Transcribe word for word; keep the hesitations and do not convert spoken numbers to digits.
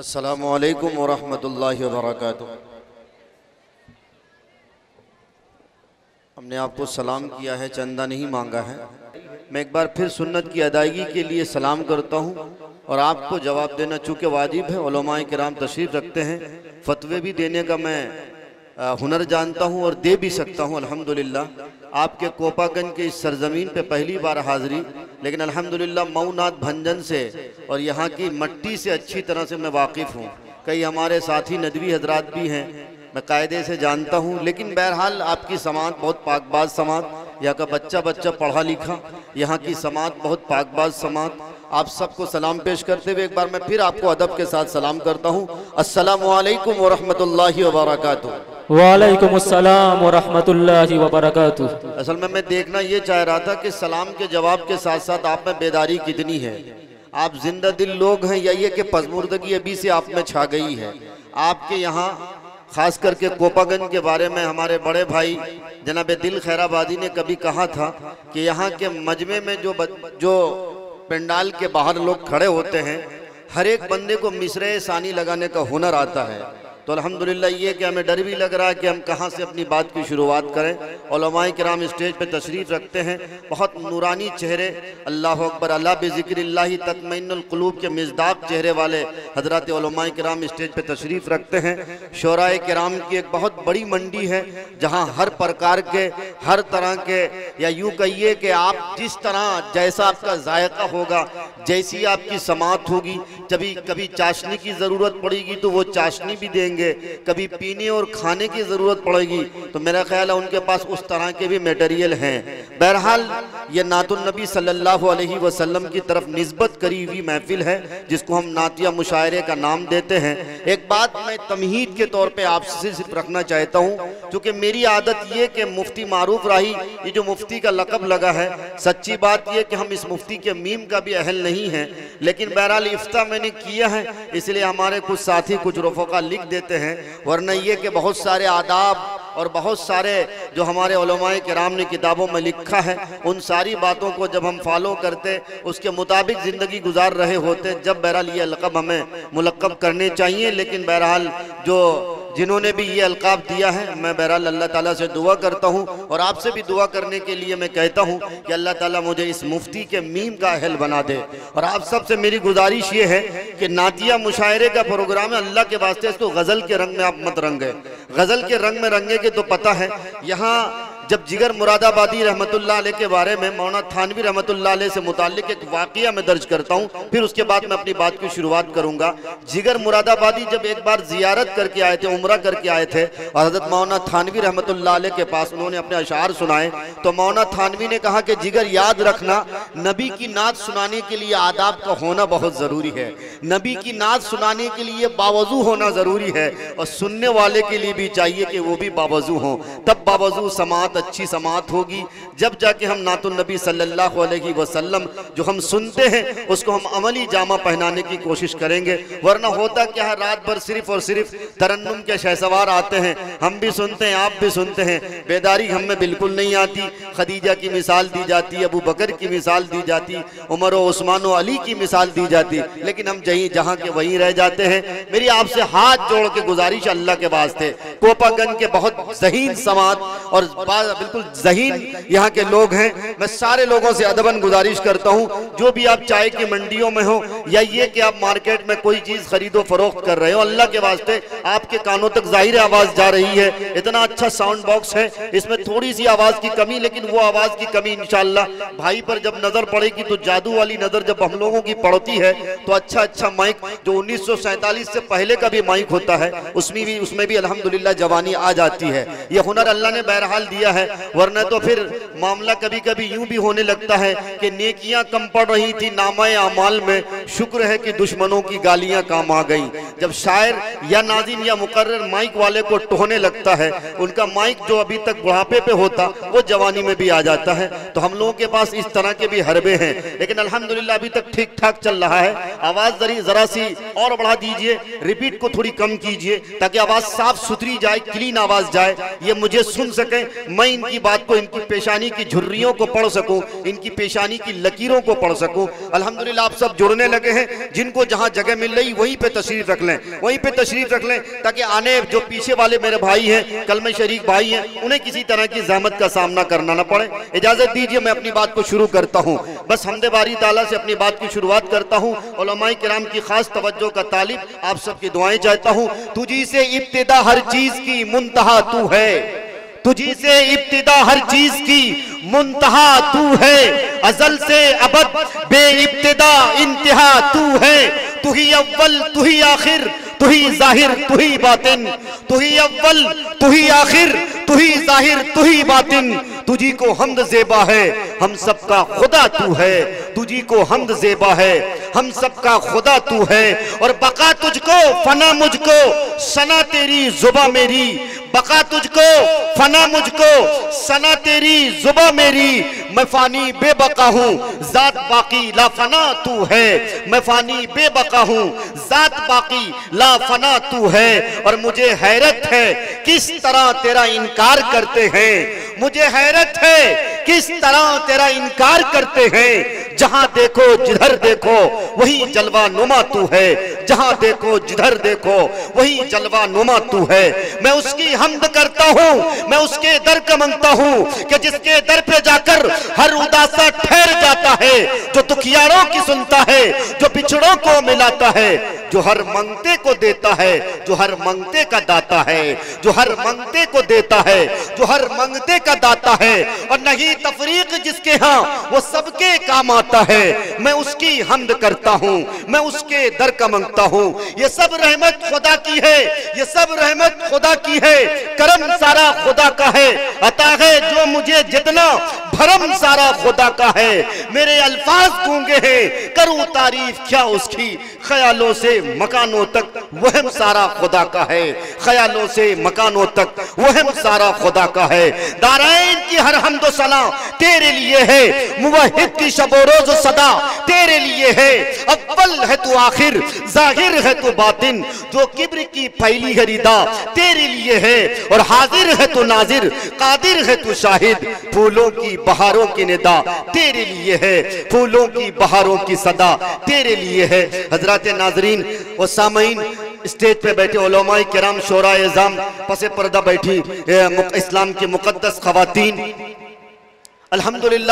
अस्सलामुअलैकुम वरहमतुल्लाहि वबरकातुह। हमने आपको सलाम किया है, चंदा नहीं मांगा है। मैं एक बार फिर सुन्नत की अदायगी के लिए सलाम करता हूँ और आपको जवाब देना चूँकि वाजिब है। उलमाए किराम तशरीफ़ रखते हैं, फतवे भी देने का मैं हुनर जानता हूँ और दे भी सकता हूँ। अल्हम्दुलिल्लाह आपके कोपागंज के इस सरजमीन पे पहली बार हाज़री, लेकिन अल्हम्दुलिल्लाह मऊनाथ भंजन से और यहाँ की मट्टी से अच्छी तरह से मैं वाकिफ़ हूँ। कई हमारे साथी नदवी हजरात भी हैं, मैं कायदे से जानता हूँ, लेकिन बहरहाल आपकी समात बहुत पाकबाज समात, यहाँ का बच्चा बच्चा पढ़ा लिखा, यहाँ की समात बहुत पाकबाज समात। आप सबको सलाम पेश करते हुए एक बार मैं फिर आपको अदब के साथ सलाम करता हूँ। अस्सलामुअलैकुम वरहमतुल्लाहि वबरकातुह। वालेकुम अस्सलाम वरहमतुल्लाहि वबरकातुह। असल में मैं देखना ये चाह रहा था कि सलाम के जवाब के साथ साथ आप में बेदारी कितनी है। आप जिंदा दिल लोग हैं या ये कि पसमुर्दगी अभी से आप में छा गई है। आपके यहाँ खास करके कोपागंज के बारे में हमारे बड़े भाई जनाब दिल खैराबादी ने कभी कहा था कि यहाँ के मजमे में जो जो पंडाल के बाहर लोग खड़े होते हैं, हर एक बंदे को मिसरे सानी लगाने का हुनर आता है। तो अल्हम्दुलिल्लाह ये कि हमें डर भी लग रहा है कि हम कहाँ से अपनी बात की शुरुआत करें। उलमाए किराम स्टेज पे तशरीफ़ रखते हैं, बहुत नूरानी चेहरे, अल्लाह अकबर अल्लाह बिज़िक्रिल्लाह तत्मइन्नुल कुलूब के मिज़दाक़ चेहरे वाले हज़रात उलमाए किराम स्टेज पे तशरीफ़ रखते हैं। शोराए किराम की एक बहुत बड़ी मंडी है जहाँ हर प्रकार के, हर तरह के, या यूँ कहिए कि आप जिस तरह जैसा आपका जायका होगा, जैसी आपकी समात होगी, कभी कभी चाशनी की ज़रूरत पड़ेगी तो वो चाशनी भी देंगे, कभी पीने और खाने की जरूरत पड़ेगी तो मेरा ख्याल है उनके पास उस तरह के भी मटेरियल हैं। बहरहाल ये नातुन नबी सल्लल्लाहु अलैहि वसल्लम की तरफ निस्बत करी हुई महफिल है जिसको हम नातिया मुशायरे का नाम देते हैं। एक बात मैं तमहीद के तौर पे आपसे सिर्फ रखना चाहता हूँ, क्योंकि मेरी आदत ये कि मुफ्ती मारूफ राही, ये जो मुफ्ती का लकब लगा है, सच्ची बात यह कि हम इस मुफ्ती के मीम का भी अहल नहीं है, लेकिन बहरहाल इफ्ता मैंने किया है इसलिए हमारे कुछ साथी कुछ रफ़का लिख देते हैं, वरना ये कि बहुत सारे आदाब और बहुत सारे जो हमारे उलमाए किराम ने किताबों में लिखा है उन सारी बातों को जब हम फॉलो करते, उसके मुताबिक ज़िंदगी गुजार रहे होते, जब बहरहाल ये अलक़ब हमें मुलक़ब करने चाहिए। लेकिन बहरहाल जो जिन्होंने भी ये अलक़ाब दिया है, मैं बहरहाल अल्लाह ताला से दुआ करता हूँ और आपसे भी दुआ करने के लिए मैं कहता हूँ कि अल्लाह ताला मुझे इस मुफ्ती के मीम का अहल बना दे। और आप सब से मेरी गुजारिश ये है कि नातिया मुशायरे का प्रोग्राम है, अल्लाह के वास्ते इसको गज़ल के रंग में आप मत रंगे। गज़ल के रंग में रंगेंगे तो पता है, यहाँ जब जिगर मुरादाबादी रहमतुल्लाह अलैह के बारे में मौलाना थानवी रहमतुल्लाह अलैह से मुतालिक एक वाक़िया में दर्ज करता हूँ, फिर उसके बाद मैं अपनी बात की शुरुआत करूँगा। जिगर मुरादाबादी जब एक बार जियारत करके आए थे, उम्रा करके आए थे, और हज़रत मौलाना थानवी रहमतुल्लाह अलैह के पास उन्होंने अपने अशार सुनाए तो मौलाना थानवी ने कहा कि जिगर याद रखना, नबी की नात सुनाने के लिए आदाब का होना बहुत ज़रूरी है, नबी की नात सुनाने के लिए बावजू होना ज़रूरी है और सुनने वाले के लिए भी चाहिए कि वो भी बावजू हों, तब बावजू समात अच्छी समात होगी। जब जाके हम नातुन नबी सल्लल्लाहु अलैहि वसल्लम जो हम सुनते हैं उसको हम अमली जामा पहनाने की कोशिश करेंगे, वरना होता क्या है, रात भर सिर्फ और सिर्फ तरन्नुम के शहसवार आते हैं, हम भी सुनते हैं आप भी सुनते हैं, बेदारी हम में बिल्कुल नहीं आती। खदीजा की मिसाल दी जाती, अबू बकर की मिसाल दी जाती, उमर और उस्मान और अली की मिसाल दी जाती, लेकिन हम जहीं जहाँ के वहीं रह जाते हैं। मेरी आपसे हाथ जोड़ के गुजारिश, अल्लाह के वास्ते, कोपागंज के बहुत ज़हीन समाज और बिल्कुल ज़हीन यहाँ के लोग हैं, मैं सारे लोगों से अदबन गुजारिश करता हूँ, जो भी आप चाय की मंडियों में हो या ये कि आप मार्केट में कोई चीज़ खरीदो फरोख्त कर रहे हो, अल्लाह के वास्ते आपके कानों तक ज़ाहिर आवाज़ जा रही है। इतना अच्छा साउंड बॉक्स है, इसमें थोड़ी सी आवाज़ की कमी, लेकिन वो आवाज़ की कमी इंशाअल्लाह भाई पर जब नज़र पड़ेगी तो जादू वाली नज़र जब हम लोगों की पड़ती है तो अच्छा अच्छा माइक जो उन्नीस सौ सैंतालीस से पहले का भी माइक होता है उसमें भी उसमें भी अल्हम्दुलिल्लाह जवानी आ जाती है। यह हुनर अल्लाह ने बहरहाल दिया है, वरना तो फिर मामला कभी कभी यूं भी होने लगता है कि नेकियां कम पड़ रही थी नामाए अमाल में, शुक्र है कि दुश्मनों की गालियां काम आ गईं। जब शायर या नाज़िम या मुकर्रर माइक वाले को टोहने लगता है, उनका माइक जो अभी तक बुढ़ापे पे होता वो जवानी में भी आ जाता है। तो हम लोगों के पास इस तरह के भी हरबे हैं, लेकिन अल्हम्दुलिल्लाह अभी तक ठीक ठाक चल रहा है। आवाज़ जरा सी और बढ़ा दीजिए, रिपीट को थोड़ी कम कीजिए ताकि आवाज़ साफ सुथरी जाए, क्लीन आवाज़ जाए, ये मुझे सुन सकें, मैं इनकी बात को, इनकी पेशानी की झुर्रियों को पढ़ सकूँ, इनकी पेशानी की लकीरों को पढ़ सकूँ। अल्हम्दुलिल्लाह आप सब जुड़ने लगे हैं, जिनको जहाँ जगह मिल रही वहीं पे तशरीफ रख लें, वहीं पे तशरीफ रख लें, ताकि आने जो पीछे वाले मेरे भाई हैं, कलमे शरीक भाई हैं, उन्हें किसी तरह की ज़हमत का सामना करना ना पड़े। इजाज़त दीजिए, मैं अपनी बात को शुरू करता हूँ। बस हमदे बारी ताला से अपनी बात की शुरुआत करता हूँ। उलमाए किराम की खास तवज्जो का तालिब, आप सबकी दुआएं चाहता हूँ। तुझी से इब्तिदा हर चीज की मुंतहा तू है, तुझी से इब्तिदा हर चीज की मुंतहा तू है, अजल से अबद बे इब्तिदा इंतहा तू है। तू ही अव्वल तू ही आखिर तू ही जाहिर तू ही बातिन, तू ही अव्वल तू ही आखिर तू ही जाहिर तू ही बातिन। तुझी को हमद ज़ेबा है हम सबका खुदा तू है, तुझी को हमद ज़ेबा है हम सबका खुदा तू है। और बका तुझको फना मुझको सना तेरी जुबा मेरी, बका तुझको फना मुझको सना तेरी जुबा मेरी। मैं फानी बेबका हूँ जात बाकी ला फना तू है, मैं फानी बेबका हूँ जात बाकी ला फना तू है। और मुझे हैरत है किस तरह तेरा इनकार करते हैं, मुझे हैरत है किस तरह तेरा इनकार करते हैं। जहां देखो जिधर देखो वही जलवा नुमा तू है, जहां देखो जिधर देखो वही जलवा नुमा तू है। मैं उसकी हमद करता हूँ, मैं उसके दर का मांगता हूँ कि जिसके दर पे जाकर हर उदासा ठहर जाता है, जो दुखियारों की सुनता है, जो बिछड़ों को मिलाता है, जो हर मंगते को देता है, जो हर मंगते का दाता है, जो हर मंगते को देता है, जो हर मंगते का दाता है। और नहीं तफरीक जिसके यहाँ वो सबके काम आता है। मैं उसकी हमद करता हूँ, मैं उसके दर का मांगता हूँ। ये सब रहमत खुदा की है, ये सब रहमत खुदा की है, करम सारा खुदा का है, अता है जो मुझे जितना भरम सारा खुदा का है। मेरे अल्फाज गूंगे हैं करूँ तारीफ क्या उसकी, ख्यालों से मकानों तक वहम सारा खुदा का है, ख्यालों से मकानों तक वहम सारा खुदा का है। दाराइन की हर हम्द व सना तेरे लिए है, मुवहिद की शबो रोज सदा तेरे लिए है। अव्वल है तू आखिर जाहिर है तू बातिन, जो किब्र की फैली है रिदा तेरे लिए है। और हाजिर है तू नाजिर कादिर है तू शाहिद, फूलों की बहारों की निदा तेरे लिए है, फूलों की बहारों की सदा तेरे लिए है। हजरात नाजरीन और सामीन, स्टेज पे बैठे उलमाए किराम, शोराए इज़ाम, पसे पर्दा बैठी इस्लाम की मुकद्दस ख्वातीन, अल्हम्दुलिल्लाह।